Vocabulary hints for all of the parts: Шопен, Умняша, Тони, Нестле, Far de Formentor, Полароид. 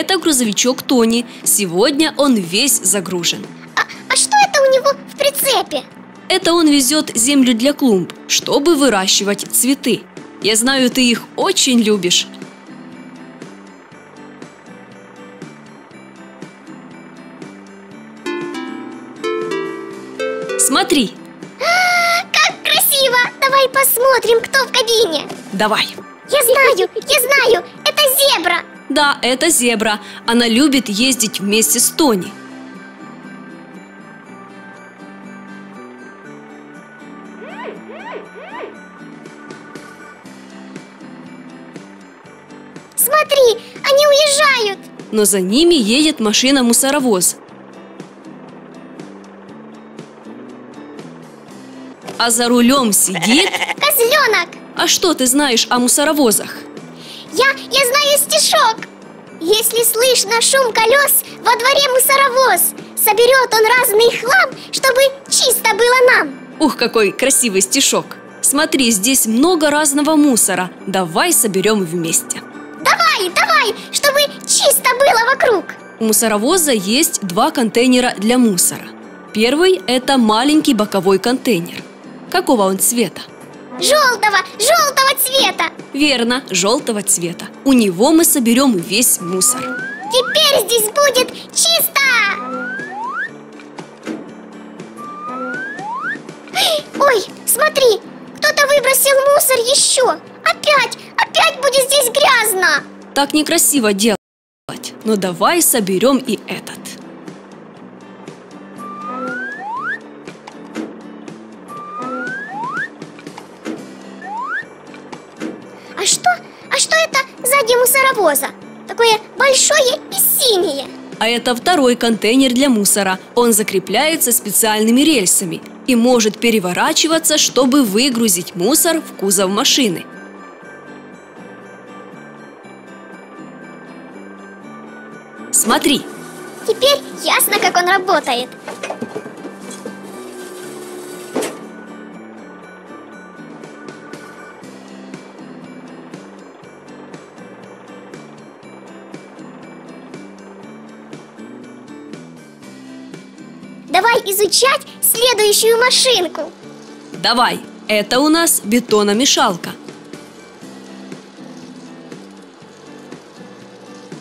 Это грузовичок Тони. Сегодня он весь загружен. А что это у него в прицепе? Это он везет землю для клумб, чтобы выращивать цветы. Я знаю, ты их очень любишь. Смотри. Как красиво! Давай посмотрим, кто в кабине. Давай. Я знаю, это зебра. Да, это зебра. Она любит ездить вместе с Тони. Смотри, они уезжают. Но за ними едет машина-мусоровоз. А за рулем сидит... Козленок! А что ты знаешь о мусоровозах? Я знаю стишок. Если слышно шум колес, во дворе мусоровоз. Соберет он разный хлам, чтобы чисто было нам. Ух, какой красивый стишок. Смотри, здесь много разного мусора. Давай соберем вместе. Давай, чтобы чисто было вокруг. У мусоровоза есть два контейнера для мусора. Первый – это маленький боковой контейнер. Какого он цвета? Желтого цвета. Верно, желтого цвета. У него мы соберем весь мусор. Теперь здесь будет чисто. Ой, смотри, кто-то выбросил мусор еще. Опять будет здесь грязно. Так некрасиво делать. Но давай соберем и этот. А что это сзади мусоровоза? Такое большое и синее. А это второй контейнер для мусора. Он закрепляется специальными рельсами и может переворачиваться, чтобы выгрузить мусор в кузов машины. Смотри. Теперь ясно, как он работает. Давай изучать следующую машинку. Давай, это у нас бетономешалка.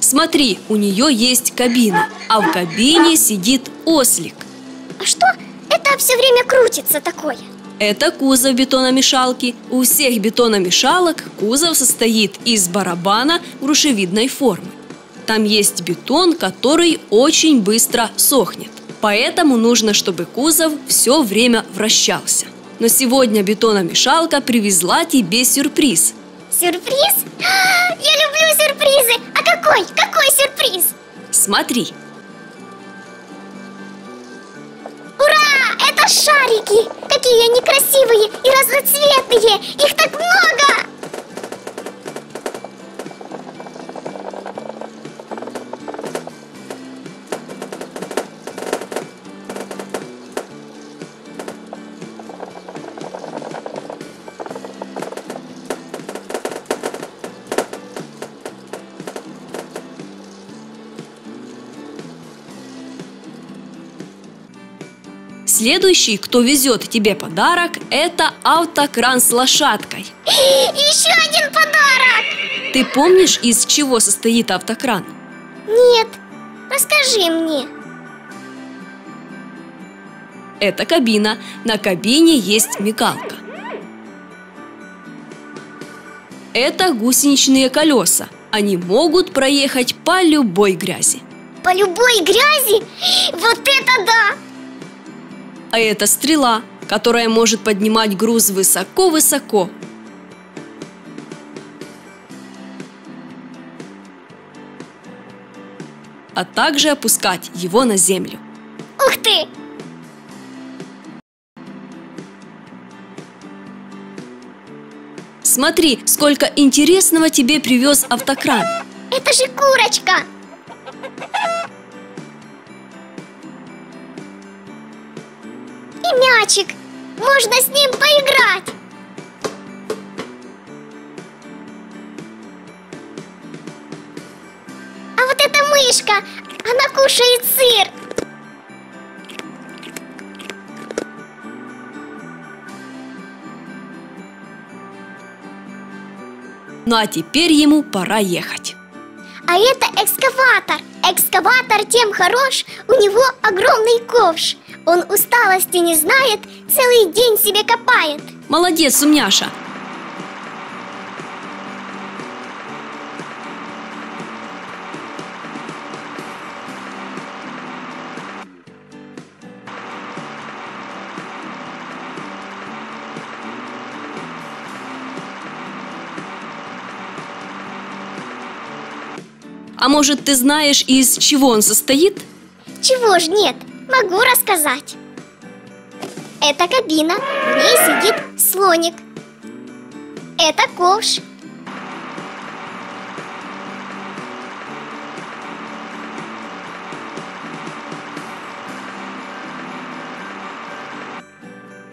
Смотри, у нее есть кабина, а в кабине сидит ослик. А что это все время крутится такое? Это кузов бетономешалки. У всех бетономешалок кузов состоит из барабана грушевидной формы. Там есть бетон, который очень быстро сохнет. Поэтому нужно, чтобы кузов все время вращался. Но сегодня бетономешалка привезла тебе сюрприз. Сюрприз? Я люблю сюрпризы! А какой сюрприз? Смотри. Ура! Это шарики! Какие они красивые и разноцветные! Их так много! Следующий, кто везет тебе подарок, это автокран с лошадкой. Еще один подарок! Ты помнишь, из чего состоит автокран? Нет, расскажи мне. Это кабина. На кабине есть мигалка. Это гусеничные колеса. Они могут проехать по любой грязи. По любой грязи? Вот это да! А это стрела, которая может поднимать груз высоко-высоко. А также опускать его на землю. Ух ты! Смотри, сколько интересного тебе привез автокран. Это же курочка! Мячик. Можно с ним поиграть. А вот это мышка. Она кушает сыр. Ну а теперь ему пора ехать. А это экскаватор. Экскаватор тем хорош, у него огромный ковш. Он усталости не знает, целый день себе копает. Молодец, Умняша. А может, ты знаешь, из чего он состоит? Чего ж нет, могу рассказать. Это кабина, в ней сидит слоник. Это ковш.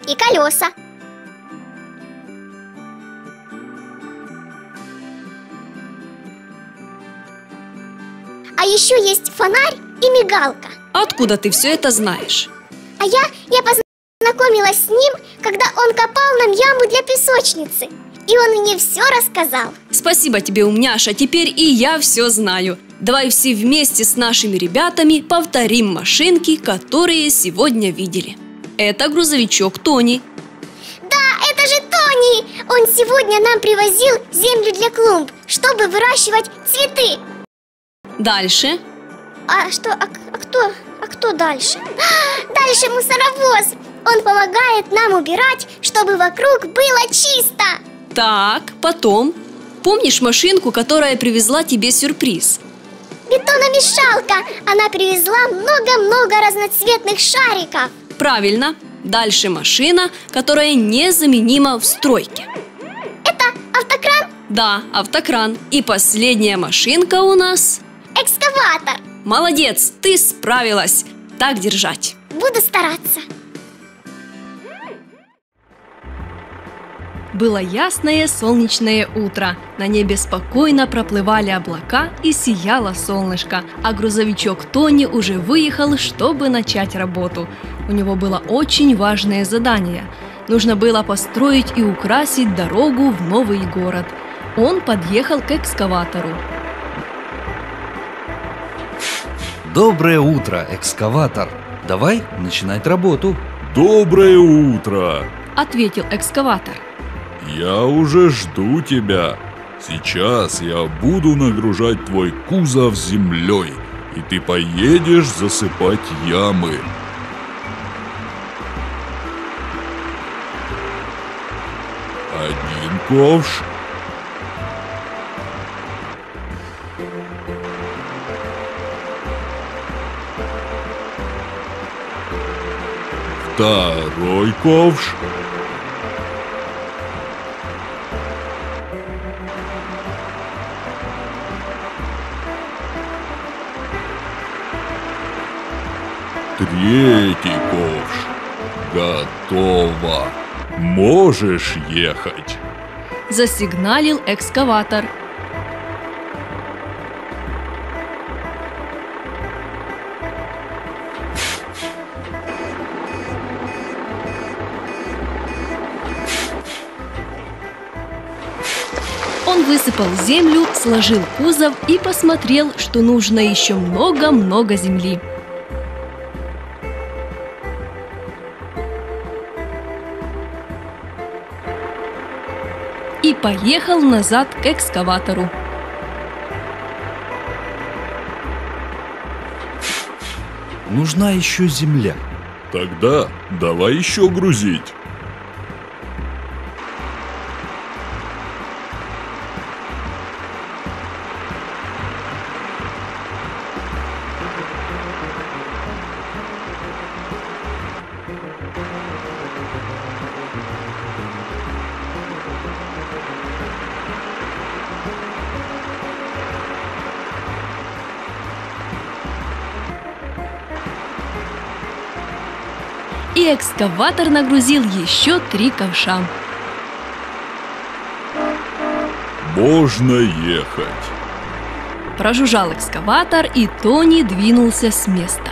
И колеса. А еще есть фонарь и мигалка. Откуда ты все это знаешь? А я познакомилась с ним, когда он копал нам яму для песочницы. И он мне все рассказал. Спасибо тебе, Умняша, теперь и я все знаю. Давай все вместе с нашими ребятами повторим машинки, которые сегодня видели. Это грузовичок Тони. Да, это же Тони! Он сегодня нам привозил землю для клумб, чтобы выращивать цветы. Дальше. А кто дальше? Дальше мусоровоз. Он помогает нам убирать, чтобы вокруг было чисто. Так, потом. Помнишь машинку, которая привезла тебе сюрприз? Бетономешалка. Она привезла много-много разноцветных шариков. Правильно. Дальше машина, которая незаменима в стройке. Это автокран? Да, автокран. И последняя машинка у нас... Экскаватор. Молодец, ты справилась. Так держать. Буду стараться. Было ясное солнечное утро. На небе спокойно проплывали облака и сияло солнышко. А грузовичок Тони уже выехал, чтобы начать работу. У него было очень важное задание. Нужно было построить и украсить дорогу в новый город. Он подъехал к экскаватору. Доброе утро, экскаватор. Давай начинать работу. Доброе утро, ответил экскаватор. Я уже жду тебя. Сейчас я буду нагружать твой кузов землей, и ты поедешь засыпать ямы. Один ковш. Второй ковш. Третий ковш. Готово. Можешь ехать. Засигналил экскаватор. Он высыпал землю, сложил кузов и посмотрел, что нужно еще много-много земли. И поехал назад к экскаватору. Нужна еще земля. Тогда давай еще грузить. И экскаватор нагрузил еще 3 ковша. Можно ехать. Прожужжал экскаватор, и Тони двинулся с места.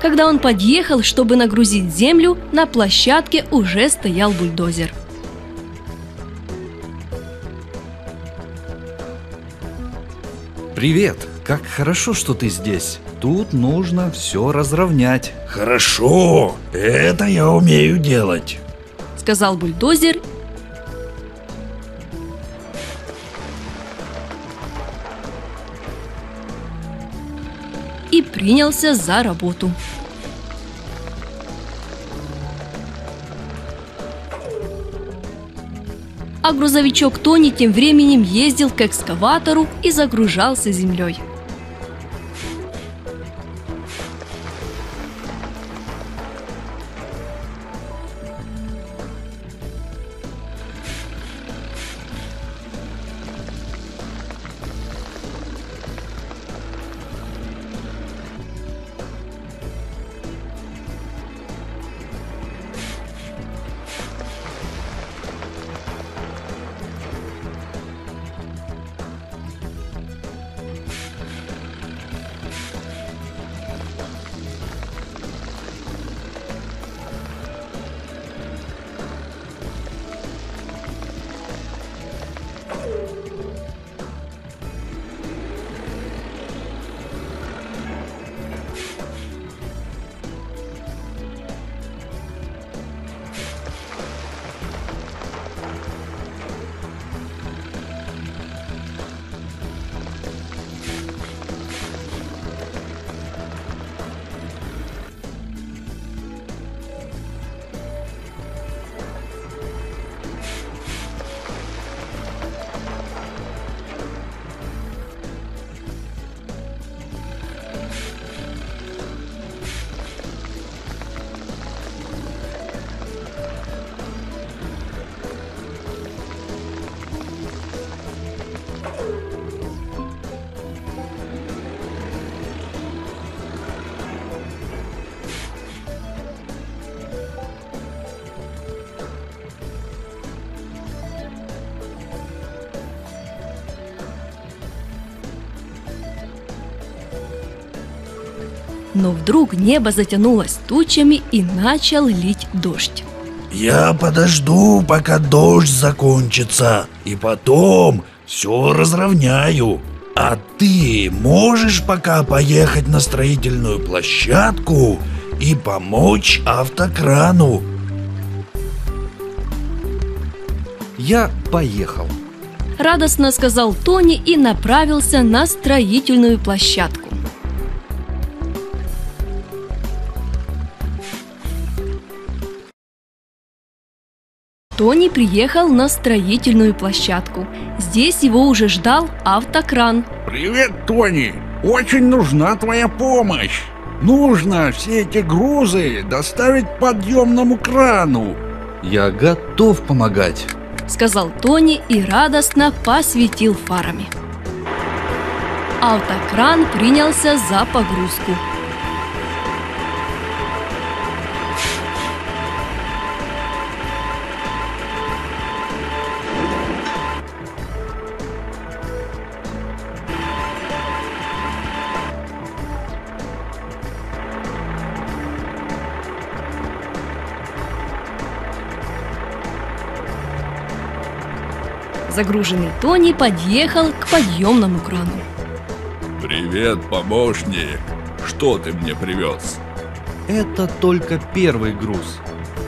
Когда он подъехал, чтобы нагрузить землю, на площадке уже стоял бульдозер. Привет! Как хорошо, что ты здесь. Тут нужно все разровнять. Хорошо! Это я умею делать! Сказал бульдозер. И принялся за работу. А грузовичок Тони тем временем ездил к экскаватору и загружался землей. Но вдруг небо затянулось тучами и начал лить дождь. Я подожду, пока дождь закончится, и потом все разровняю. А ты можешь пока поехать на строительную площадку и помочь автокрану? Я поехал. Радостно сказал Тони и направился на строительную площадку. Тони приехал на строительную площадку. Здесь его уже ждал автокран. Привет, Тони! Очень нужна твоя помощь. Нужно все эти грузы доставить к подъемному крану. Я готов помогать, сказал Тони и радостно посветил фарами. Автокран принялся за погрузку. Загруженный Тони подъехал к подъемному крану. Привет, помощник! Что ты мне привез? Это только первый груз,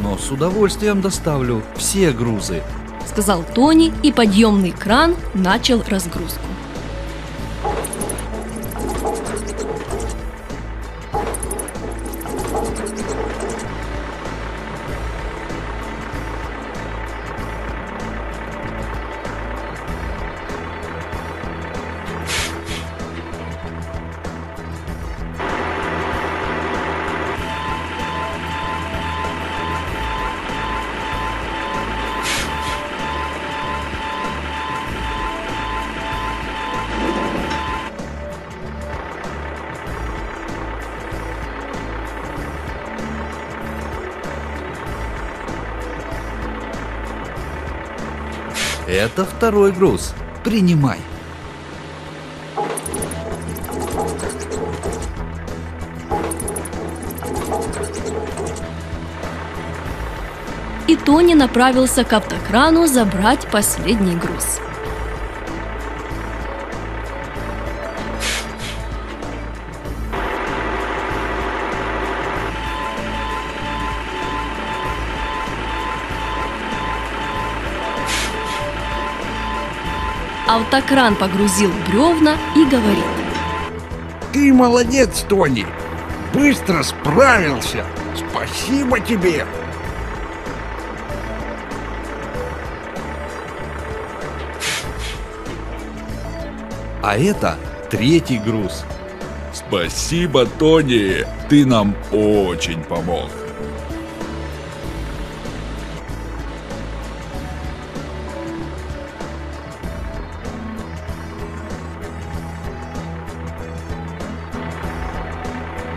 но с удовольствием доставлю все грузы, сказал Тони, и подъемный кран начал разгрузку. Это второй груз. Принимай. И Тони направился к автокрану забрать последний груз. Автокран погрузил бревна и говорит: «Ты молодец, Тони! Быстро справился! Спасибо тебе!» А это третий груз. Спасибо, Тони! Ты нам очень помог!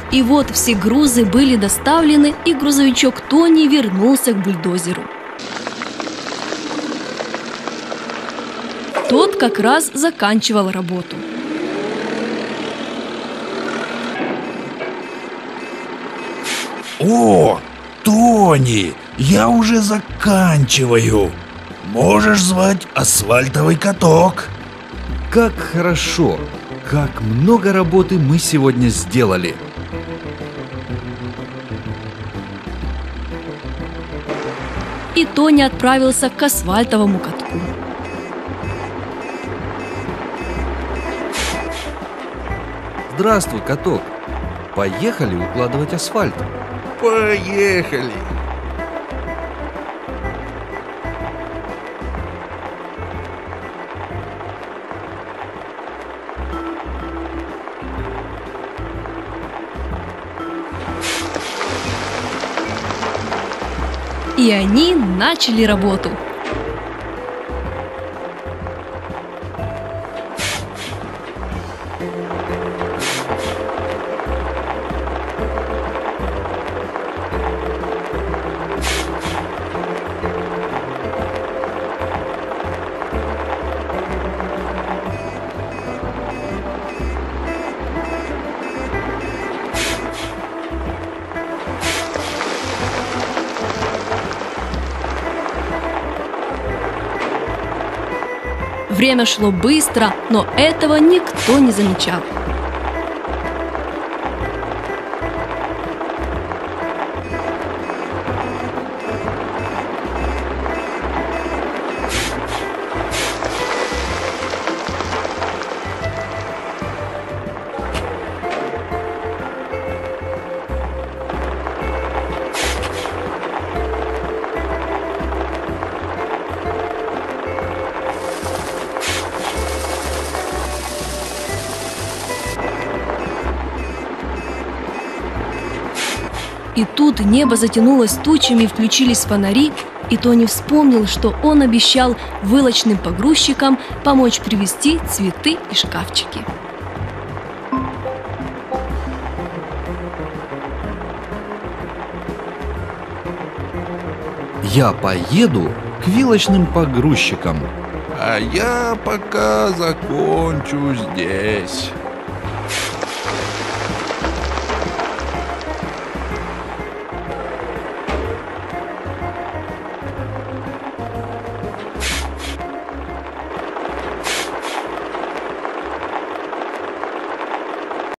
И вот все грузы были доставлены, и грузовичок Тони вернулся к бульдозеру. Тот как раз заканчивал работу. «О, Тони, я уже заканчиваю. Можешь звать асфальтовый каток». Как хорошо, как много работы мы сегодня сделали. И Тони отправился к асфальтовому катку. Здравствуй, каток. Поехали укладывать асфальт. Поехали. И они начали работу. Время шло быстро, но этого никто не замечал. И тут небо затянулось тучами, включились фонари, и Тони вспомнил, что он обещал вылочным погрузчикам помочь привезти цветы и шкафчики. Я поеду к вилочным погрузчикам. А я пока закончу здесь.